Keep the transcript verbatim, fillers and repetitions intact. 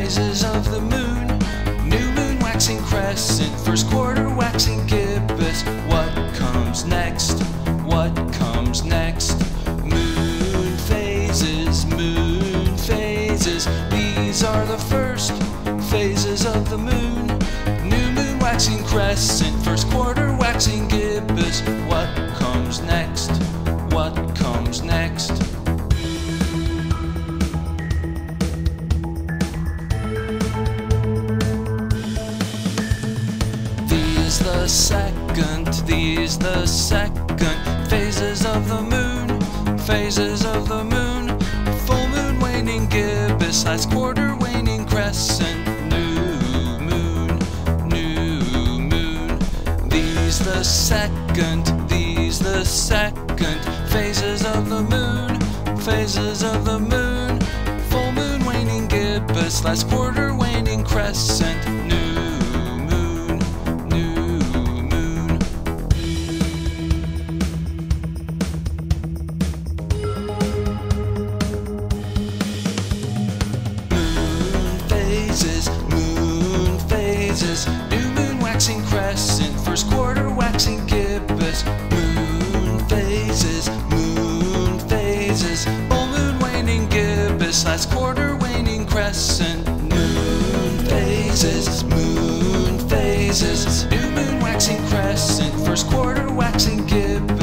phases of the moon. New moon waxing crescent, first quarter waxing gibbous. What comes next? What comes next? Moon phases, moon phases. These are the first phases of the moon. New moon waxing crescent, first quarter waxing gibbous. What comes next? What comes next? The second, these the second phases of the moon, phases of the moon. Full moon waning gibbous, last quarter waning crescent. New moon, new moon. These the second, these the second phases of the moon, phases of the moon. Full moon waning gibbous, last quarter waning crescent. New. Moon phases, new moon waxing crescent, first quarter waxing gibbous. Moon phases, moon phases, full moon waning gibbous, last quarter waning crescent. Moon phases, moon phases, new moon waxing crescent, first quarter waxing gibbous.